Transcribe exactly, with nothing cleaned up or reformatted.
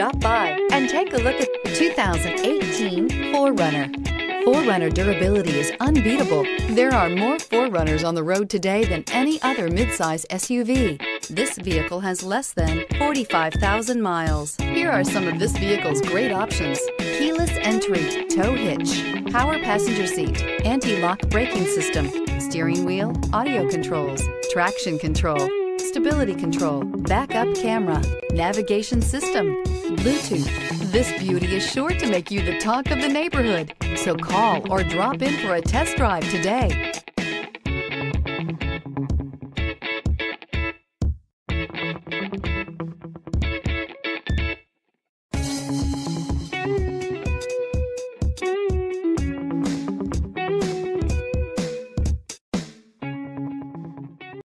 stop by and take a look at the two thousand eighteen four runner. four runner durability is unbeatable. There are more four runners on the road today than any other midsize S U V. This vehicle has less than forty-five thousand miles. Here are some of this vehicle's great options: keyless entry, tow hitch, power passenger seat, anti-lock braking system, steering wheel audio controls, traction control, stability control, backup camera, navigation system, Bluetooth. This beauty is sure to make you the talk of the neighborhood, so call or drop in for a test drive today.